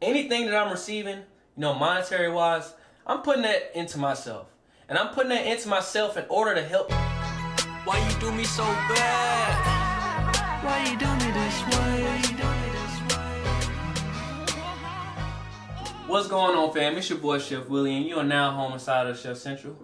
anything that I'm receiving, monetary wise, I'm putting that into myself. And I'm putting that into myself in order to help. Why you do me so bad? Why you do me this way? What's going on, fam? It's your boy Shef Willy, and you are now home inside of Shef Central.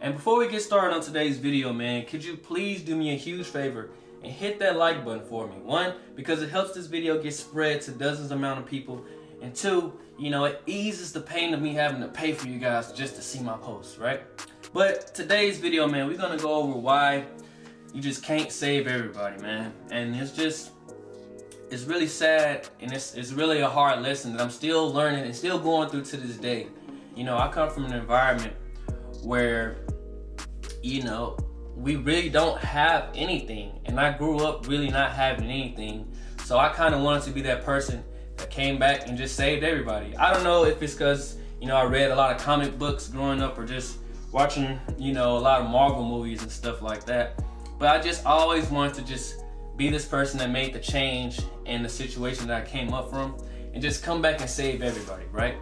And before we get started on today's video, man, could you please do me a huge favor and hit that like button for me? One, because it helps this video get spread to dozens amount of people. And two, it eases the pain of me having to pay for you guys just to see my posts, right? But today's video, man, we're gonna go over why you just can't save everybody, man. And it's really sad, and it's really a hard lesson that I'm still learning and still going through to this day. I come from an environment where, we really don't have anything. And I grew up really not having anything. So I kind of wanted to be that person that came back and just saved everybody. I don't know if it's because, I read a lot of comic books growing up, or just watching, a lot of Marvel movies and stuff like that. But I just always wanted to just be this person that made the change in the situation that I came up from and just come back and save everybody, right?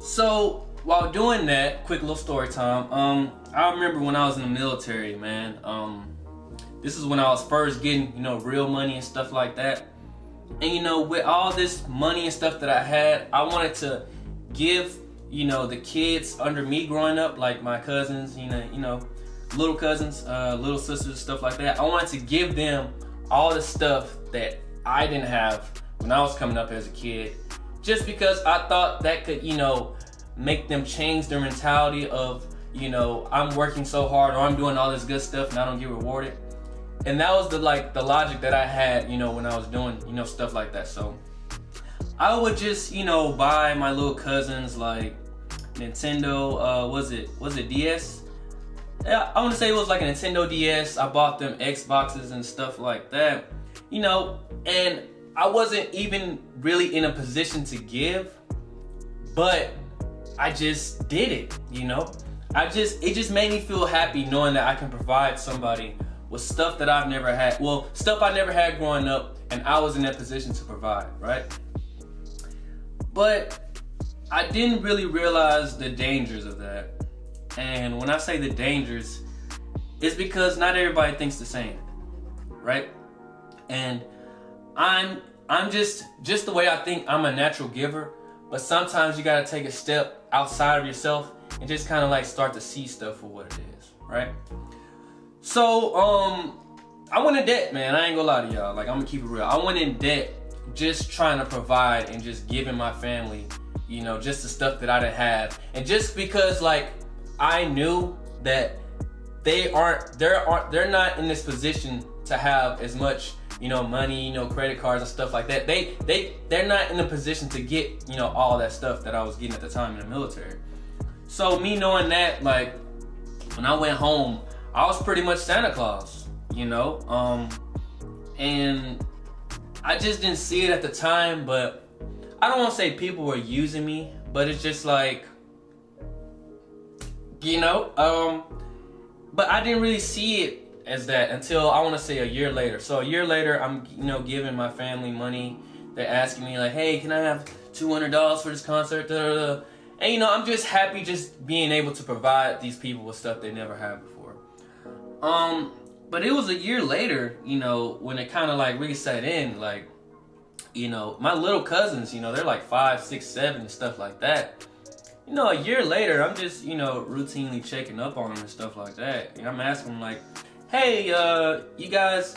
So while doing that, quick little story time, I remember when I was in the military, man, this is when I was first getting, real money and stuff like that. And with all this money and stuff that I had, I wanted to give, the kids under me growing up, like my cousins, little cousins, little sisters, stuff like that. I wanted to give them all the stuff that I didn't have when I was coming up as a kid, just because I thought that could, make them change their mentality of, I'm working so hard, or I'm doing all this good stuff and I don't get rewarded. And that was the logic that I had, when I was doing, stuff like that. So I would just, buy my little cousins like Nintendo, was it DS? Yeah, I want to say it was like a Nintendo DS. I bought them Xboxes and stuff like that, and I wasn't even really in a position to give, but I just did it, it just made me feel happy knowing that I can provide somebody with stuff that I've never had. Well, stuff I never had growing up, and I was in that position to provide, right? But I didn't really realize the dangers of that. And when I say the dangers, it's because not everybody thinks the same, right? And I'm just the way I think, I'm a natural giver. But sometimes you gotta take a step outside of yourself and just kind of like start to see stuff for what it is, right? So, I went in debt, man. I ain't gonna lie to y'all. Like, I'm gonna keep it real. I went in debt just trying to provide and just giving my family, just the stuff that I didn't have. And just because, like, I knew that they're not in this position to have as much, money, credit cards and stuff like that. They're not in a position to get, all that stuff that I was getting at the time in the military. So me knowing that, like, when I went home, I was pretty much Santa Claus, and I just didn't see it at the time. But I don't want to say people were using me, but it's just like, but I didn't really see it as that until, I want to say, a year later. So a year later, I'm giving my family money. They're asking me like, hey, can I have $200 for this concert, da-da-da. And I'm just happy just being able to provide these people with stuff they never had before. But it was a year later, when it kind of like really set in, like, my little cousins, they're like 5, 6, 7 and stuff like that. A year later, I'm just, routinely checking up on them and stuff like that. And I'm asking them like, hey, you guys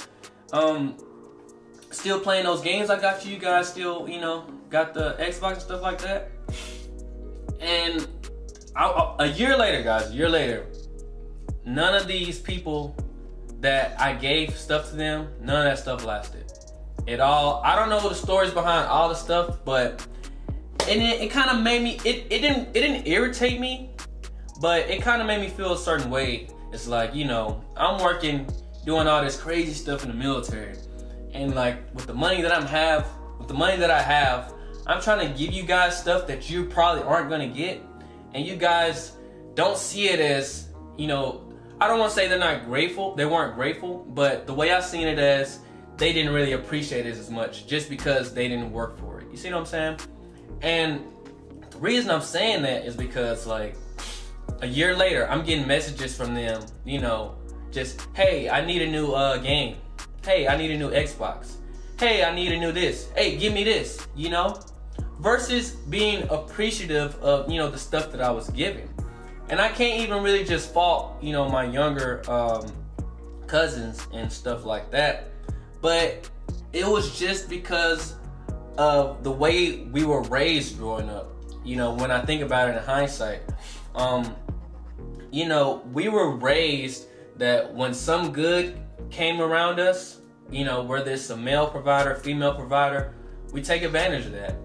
still playing those games I got you? You guys still, got the Xbox and stuff like that? And a year later, guys, a year later, none of these people that I gave stuff to them, none of that stuff lasted. It all, I don't know the stories behind all the stuff, but it kind of made me, it didn't irritate me, but it kind of made me feel a certain way. It's like, I'm working, doing all this crazy stuff in the military. And like, with the money that I have, I'm trying to give you guys stuff that you probably aren't gonna get. And you guys don't see it as, I don't wanna say they're not grateful, they weren't grateful, but the way I seen it as, they didn't really appreciate it as much just because they didn't work for it. You see what I'm saying? And the reason I'm saying that is because, like, a year later, I'm getting messages from them, you know, just, hey, I need a new game. Hey, I need a new Xbox. Hey, I need a new this. Hey, give me this, you know? Versus being appreciative of, you know, the stuff that I was given. And I can't even really just fault, you know, my younger cousins and stuff like that. But it was just because of the way we were raised growing up. You know, when I think about it in hindsight, you know, we were raised that when some good came around us, you know, whether it's a male provider, female provider, we take advantage of that.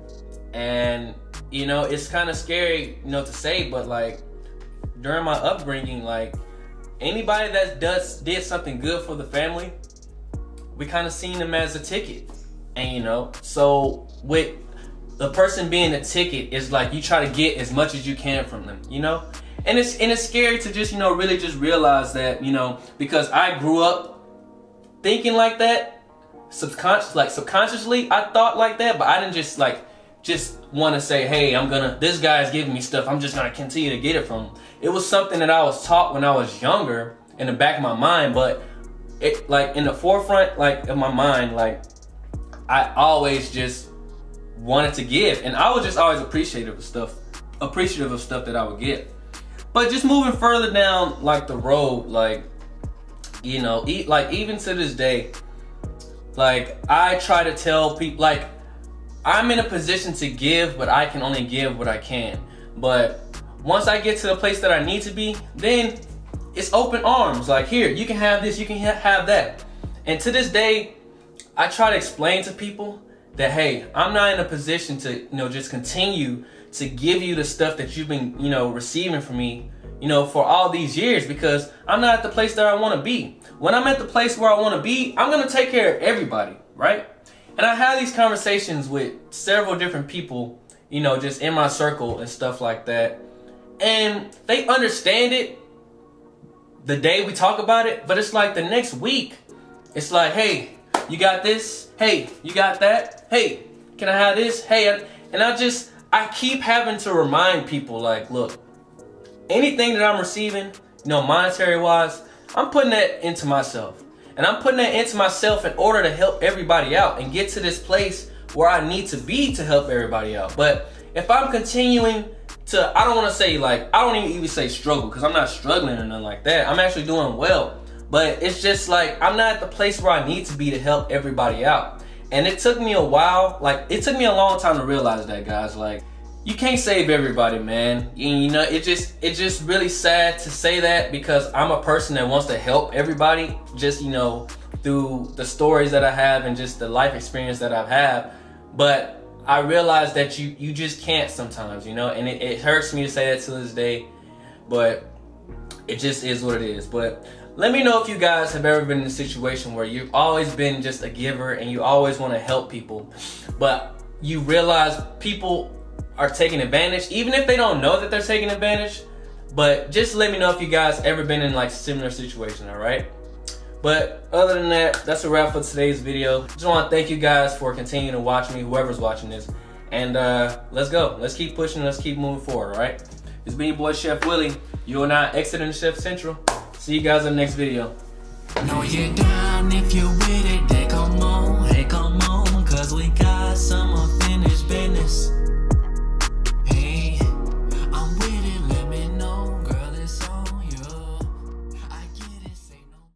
And, you know, it's kind of scary, you know, to say, but, like, during my upbringing, like, anybody that did something good for the family, we kind of seen them as a ticket. And, you know, so with the person being a ticket, it's like you try to get as much as you can from them, you know? And it's scary to just, you know, really just realize that, you know, because I grew up thinking like that, subconsciously, I thought like that, but I didn't just, like, want to say, hey, this guy's giving me stuff, I'm just going to continue to get it from him. It was something that I was taught when I was younger in the back of my mind, but it, like, in the forefront, like, of my mind, like, I always just wanted to give, and I was just always appreciative of stuff that I would get. But just moving further down, like, the road, like, you know, like, even to this day, like, I try to tell people, like, I'm in a position to give, but I can only give what I can. But once I get to the place that I need to be, then it's open arms. Like, here, you can have this, you can have that. And to this day, I try to explain to people that, hey, I'm not in a position to, you know, just continue to give you the stuff that you've been, you know, receiving from me, you know, for all these years, because I'm not at the place that I want to be. When I'm at the place where I want to be, I'm going to take care of everybody, right? And I have these conversations with several different people, you know, just in my circle and stuff like that. And they understand it the day we talk about it, but it's like the next week, it's like, hey, you got this? Hey, you got that? Hey, can I have this? Hey, and I keep having to remind people, like, look, anything that I'm receiving, you know, monetary-wise, I'm putting that into myself. And I'm putting that into myself in order to help everybody out and get to this place where I need to be to help everybody out. But if I'm continuing to, I don't want to say, like, I don't even say struggle, because I'm not struggling or nothing like that. I'm actually doing well. But it's just like, I'm not at the place where I need to be to help everybody out. And it took me a while, like, it took me a long time to realize that, guys. Like, you can't save everybody, man. You know, it's just really sad to say that, because I'm a person that wants to help everybody, just, you know, through the stories that I have and just the life experience that I've had. But I realized that you just can't sometimes, you know, and it hurts me to say that to this day, but it just is what it is. But let me know if you guys have ever been in a situation where you've always been just a giver and you always want to help people, but you realize people are taking advantage, even if they don't know that they're taking advantage. But just let me know if you guys ever been in, like, similar situation, all right? But other than that, that's a wrap for today's video. Just want to thank you guys for continuing to watch me, whoever's watching this. And let's go. Let's keep pushing. Let's keep moving forward, all right? It's been your boy, Shef Willy. You and I exiting Shef Central. See you guys in the next video.